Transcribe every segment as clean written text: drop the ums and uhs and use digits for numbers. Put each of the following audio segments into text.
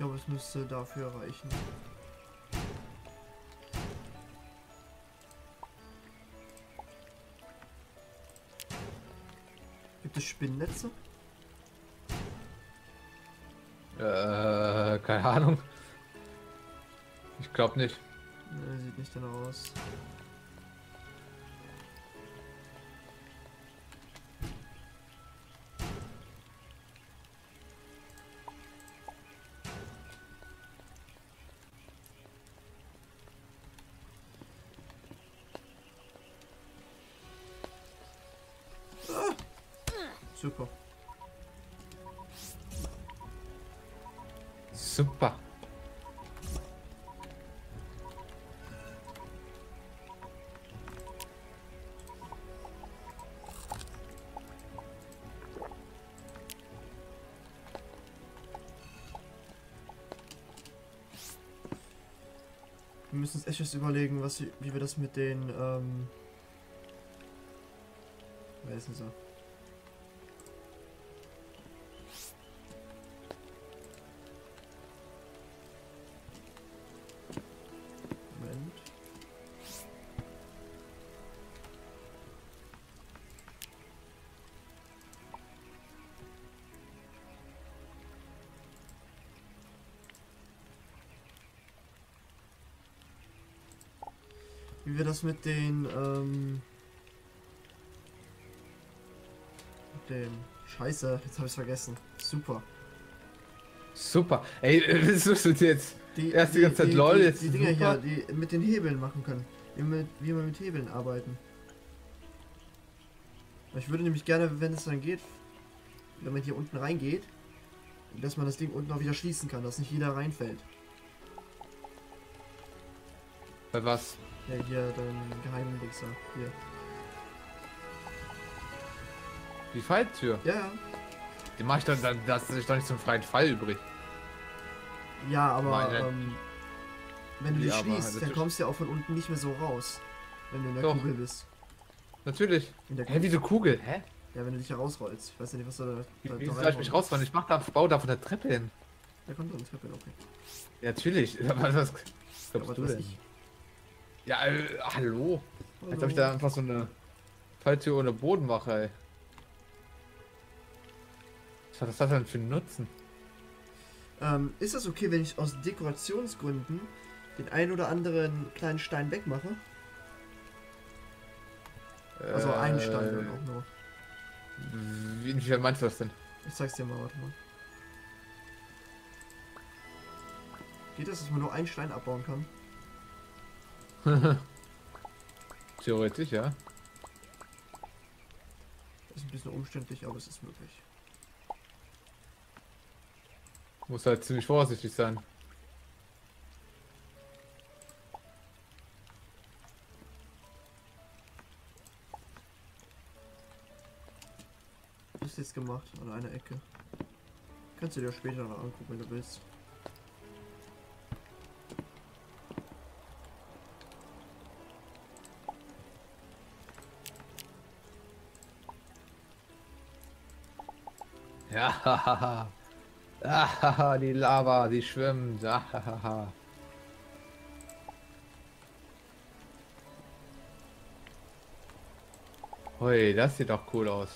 glaube, es müsste dafür reichen. Gibt es Spinnnetze? Keine Ahnung. Ich glaube nicht. Nee, sieht nicht danach aus. Super. Super. Wir müssen uns echt was überlegen, wie wir das mit den wer ist denn so? Wie wir das mit den Scheiße, jetzt habe ich es vergessen. Super. Super. Ey, was suchst du jetzt? Die Dinger hier, die mit den Hebeln machen können. Wie man mit Hebeln arbeiten. Ich würde nämlich gerne, wenn es dann geht, wenn man hier unten reingeht, dass man das Ding unten auch wieder schließen kann, dass nicht jeder reinfällt. Bei was? Ja, hier, dein geheimen Dixer. Hier. Die Falltür? Ja. Die mache ich dann, das ist doch nicht zum freien Fall übrig. Ja, aber wenn du die schließt, dann kommst du ja auch von unten nicht mehr so raus. Wenn du in der Kugel bist. Natürlich. In der Kugel. Hä, diese Kugel? Hä? Ja, wenn du dich herausrollst. Ich weiß ja nicht, was du da. Wie soll ich mich rausrollen? Ich baue da von der Treppe hin. Da kommt doch eine Treppe hin, okay. Ja, natürlich. Was glaubst du denn? Ja, hallo. Jetzt habe ich da einfach so eine Falltür ohne Bodenwache, ey. Was hat das denn für einen Nutzen? Ist das okay, wenn ich aus Dekorationsgründen den ein oder anderen kleinen Stein wegmache? Also einen Stein dann auch nur. Wie meinst du das denn? Ich zeig's dir mal, warte mal. Geht das, dass man nur einen Stein abbauen kann? Theoretisch, ja. Ist ein bisschen umständlich, aber es ist möglich. Muss halt ziemlich vorsichtig sein. Ist jetzt gemacht an einer Ecke. Kannst du dir später noch angucken, wenn du willst. Ja, ah, die Lava, die schwimmt. Ah, hui, das sieht doch cool aus.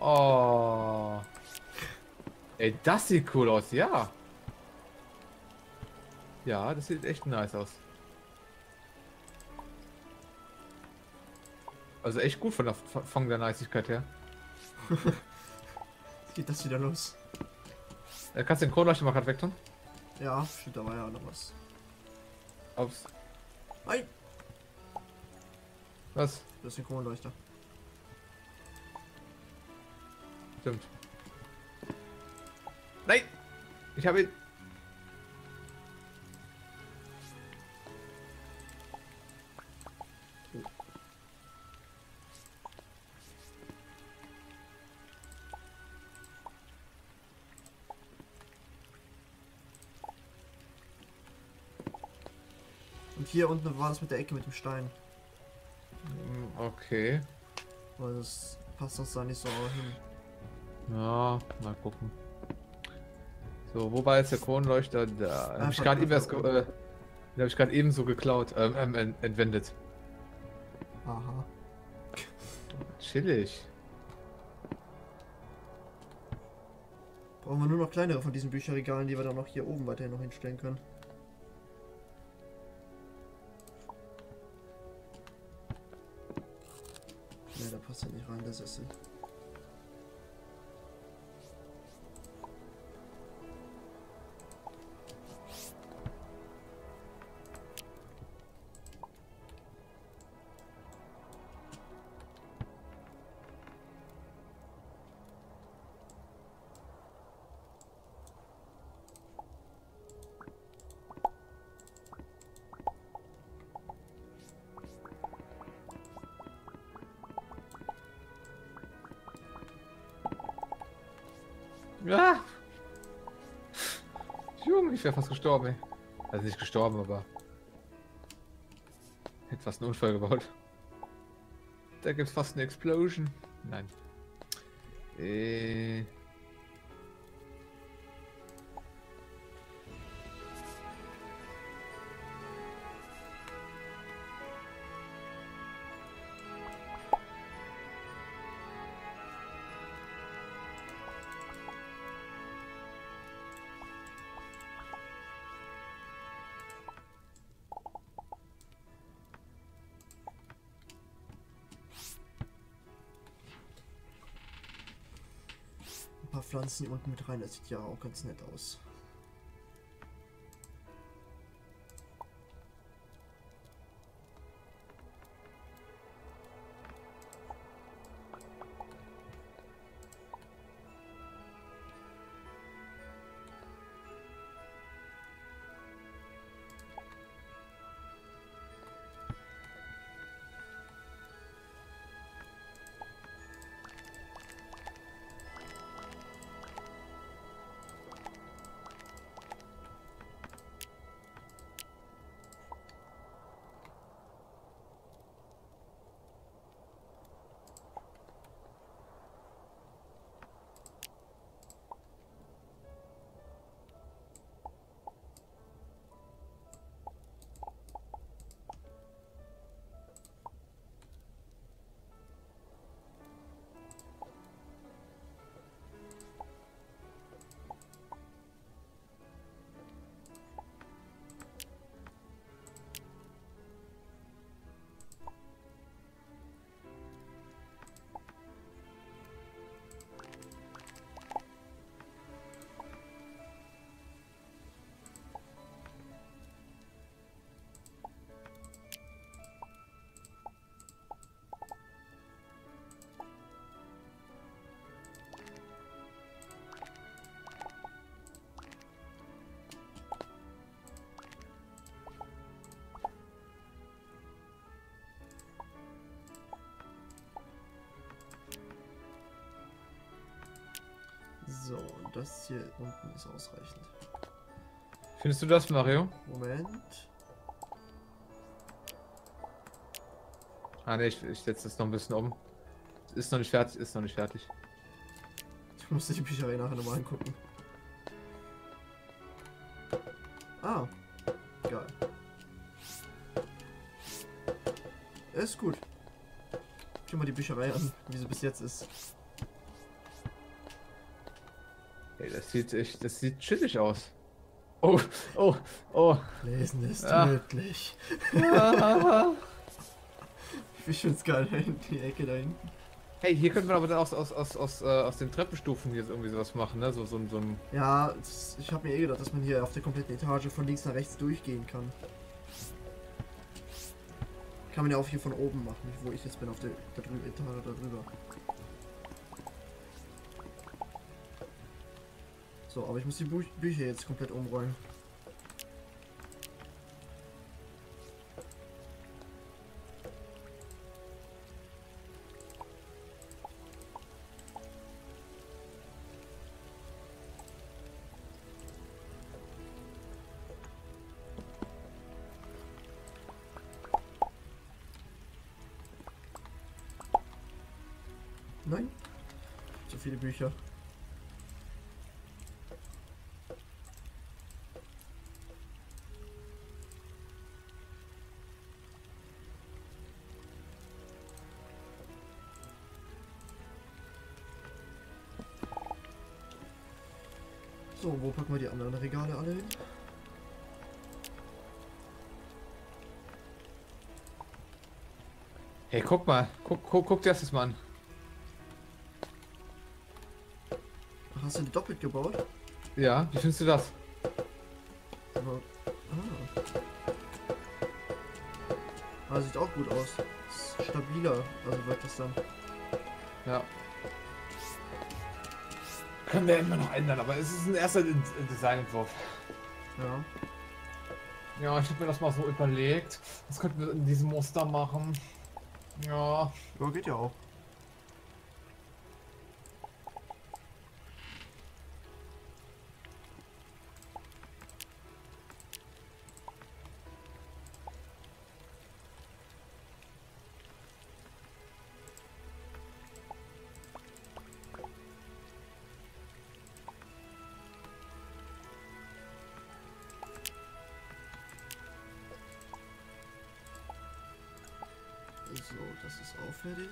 Oh. Ey, das sieht cool aus, ja. Ja, das sieht echt nice aus. Also echt gut von der Neißigkeit her. Geht das wieder los? Kannst du den Kronleuchter mal gerade wegtun? Ja, stimmt, da war ja noch was. Aufs. Nein! Was? Das ist ein Kronleuchter. Stimmt. Nein! Ich habe ihn. Hier unten war das mit der Ecke mit dem Stein. Okay. Weil das passt das da nicht so hin. Ja, mal gucken. So, wo war jetzt der Kronleuchter? Da habe ich gerade ebenso geklaut, entwendet. Aha. Chillig. Brauchen wir nur noch kleinere von diesen Bücherregalen, die wir dann noch hier oben weiterhin noch hinstellen können. Ne, da passt ja nicht rein, der Sessel. Ah! Junge, ich wäre fast gestorben, ey. Also nicht gestorben, aber hätte fast einen Unfall gebaut. Da gibt's fast eine Explosion. Nein. Pflanzen hier unten mit rein, das sieht ja auch ganz nett aus. So, und das hier unten ist ausreichend. Findest du das, Mario? Moment. Ah ne, ich setze das noch ein bisschen um. Ist noch nicht fertig, ist noch nicht fertig. Ich muss die Bücherei nachher nochmal angucken. Ah, geil. Ist gut. Ich schau mal die Bücherei an, wie sie bis jetzt ist. Ey, das sieht chillig aus. Oh, oh, oh. Lesen ist tödlich. Ah. Ich find's geil, die Ecke da hinten. Hey, hier könnte man aber dann aus den Treppenstufen jetzt irgendwie sowas machen, ne? So ein. Ja, ich habe mir eh gedacht, dass man hier auf der kompletten Etage von links nach rechts durchgehen kann. Kann man ja auch hier von oben machen, wo ich jetzt bin, auf der Etage da drüber. So, aber ich muss die Bücher jetzt komplett umrollen. Nein. Zu viele Bücher. So, wo packen wir die anderen Regale alle hin? Hey, guck mal. Guck dir das mal an. Hast du die doppelt gebaut? Ja, wie findest du das? Aber, ah, sieht auch gut aus. Ist stabiler, also wird das dann. Ja. Können wir immer noch ändern, aber es ist ein erster Designentwurf. Ja. Ja, ich habe mir das mal so überlegt. Was könnten wir in diesem Muster machen? Ja. Ja, geht ja auch. So, das ist auch fertig.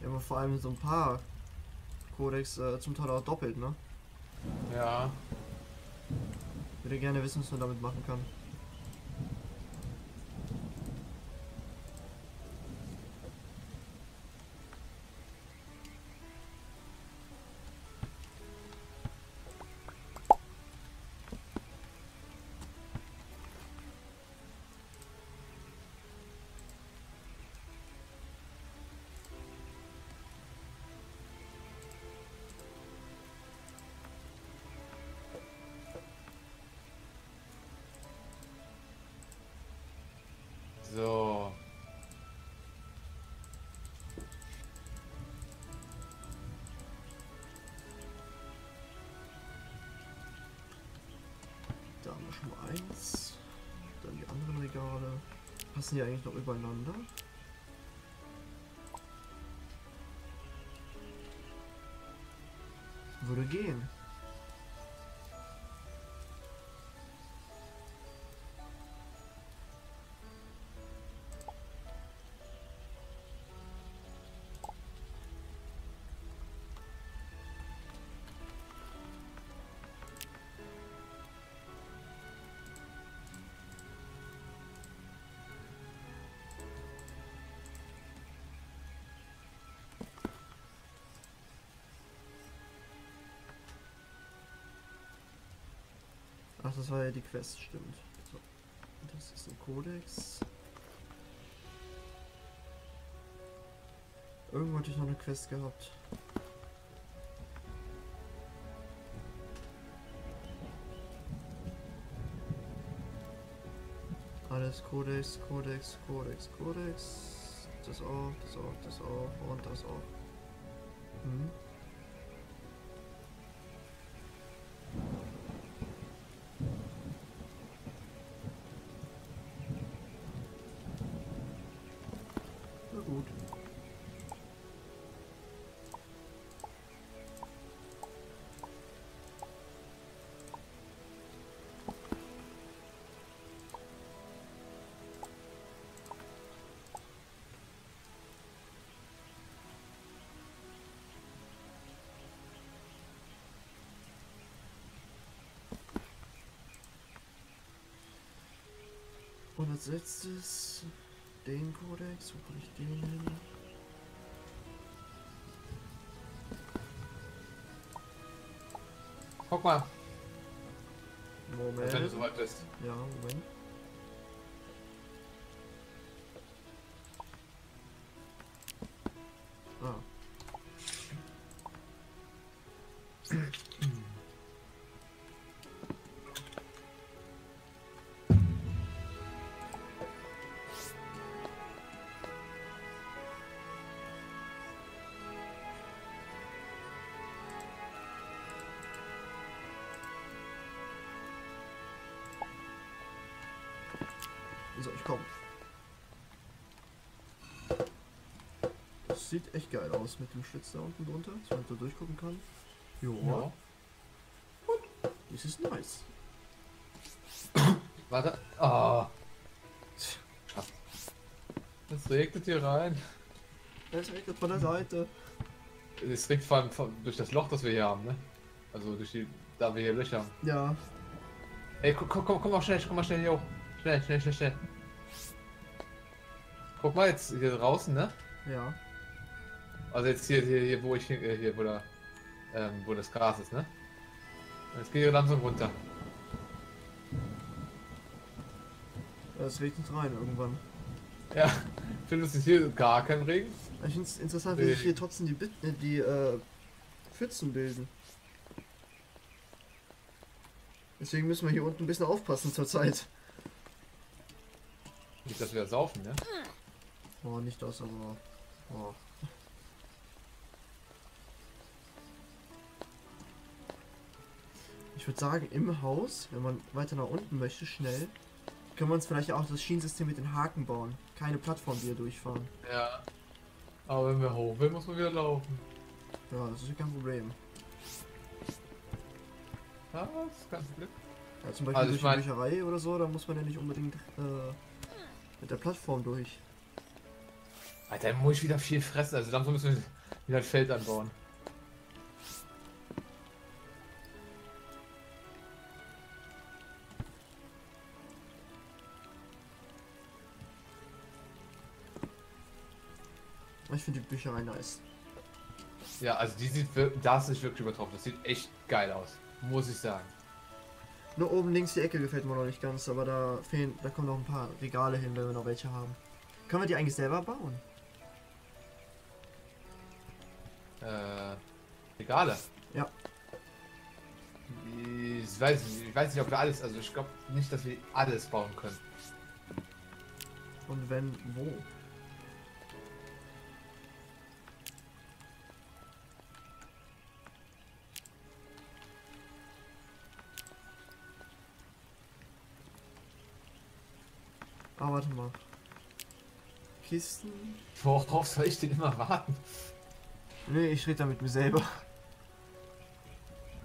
Ja, aber vor allem so ein paar Codex zum Teil auch doppelt, ne? Ja. Ich würde gerne wissen, was man damit machen kann. So. Da haben wir schon mal eins. Dann die anderen Regale. Passen die eigentlich noch übereinander? Würde gehen. Ach, das war ja die Quest, stimmt. So. Das ist ein Kodex. Irgendwo hatte ich noch eine Quest gehabt. Alles Kodex, Kodex, Kodex, Kodex. Das auch, das auch, das auch und das auch. Mhm. Gut. Und als letztes den Kodex, wo kann ich den hin? Guck mal. Moment. Wenn du so weit bist. Ja, Moment. Ah. zu euch kommen. Das sieht echt geil aus mit dem Schlitz da unten drunter, dass man da durchgucken kann. Joa. Und das ist nice. Warte. Ah. Oh. Es regnet hier rein. Es regnet von der Seite. Es regnet vor allem durch das Loch, das wir hier haben, ne? Also durch die, da wir hier Löcher haben. Ja. Ey, komm mal schnell hier hoch. Schnell. Guck mal jetzt hier draußen, ne? Ja. Also jetzt hier wo ich hier, wo das Gras ist, ne? Jetzt geht hier langsam runter. Es regnet rein irgendwann. Ja, findest du hier gar keinen Regen? Ich finde es interessant, wie sich hier trotzdem die Pfützen bilden. Deswegen müssen wir hier unten ein bisschen aufpassen zurzeit. Nicht, dass wir da saufen, ne? Oh, nicht das, aber... Oh. Ich würde sagen, im Haus, wenn man weiter nach unten möchte, schnell, können wir uns vielleicht auch das Schienensystem mit den Haken bauen. Keine Plattform, die wir durchfahren. Ja. Aber wenn wir hoch will, muss man wieder laufen. Ja, das ist ja kein Problem. Ja, das ist ganz Glück. Ja, zum Beispiel also durch die Bücherei oder so, da muss man ja nicht unbedingt mit der Plattform durch. Alter, dann muss ich wieder viel fressen, also langsam müssen wir wieder ein Feld anbauen. Ich finde die Bücherei nice. Ja, also die sieht nicht wirklich übertroffen. Das sieht echt geil aus, muss ich sagen. Nur oben links die Ecke gefällt mir noch nicht ganz, aber da fehlen, da kommen noch ein paar Regale hin, wenn wir noch welche haben. Können wir die eigentlich selber bauen? Regale? Ja. Ich weiß nicht, ob wir alles, also ich glaube nicht, dass wir alles bauen können. Und wenn, wo? Ah, warte mal. Kisten. Worauf soll ich denn immer warten? Nee, ich rede da mit mir selber.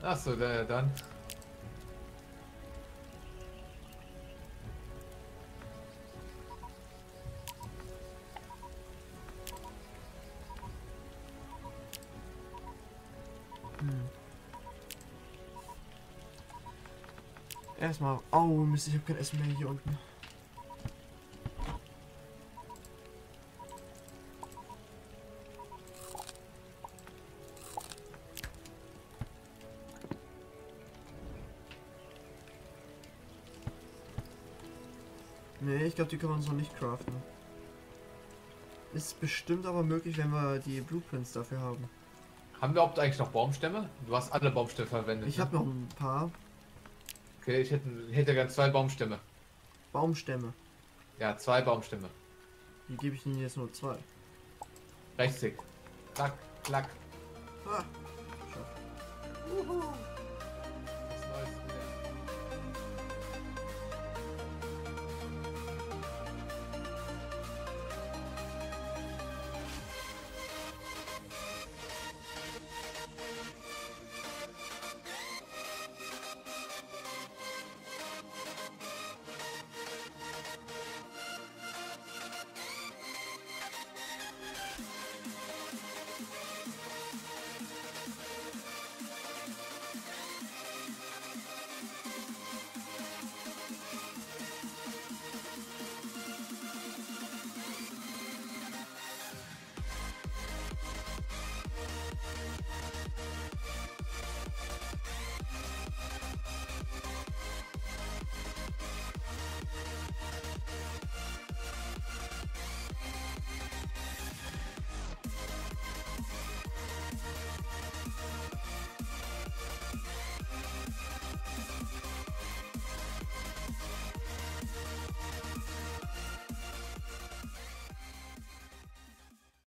Achso, dann. Erstmal. Oh, Mist, ich habe kein Essen mehr hier unten. Nee, ich glaube, die können wir uns noch nicht craften. Ist bestimmt aber möglich, wenn wir die Blueprints dafür haben. Haben wir überhaupt eigentlich noch Baumstämme? Du hast alle Baumstämme verwendet. Ich habe noch ein paar. Okay, ich hätte gern 2 Baumstämme. Baumstämme? Ja, 2 Baumstämme. Wie gebe ich denn jetzt nur 2? Rechtsklick. Klack, klack. Ah.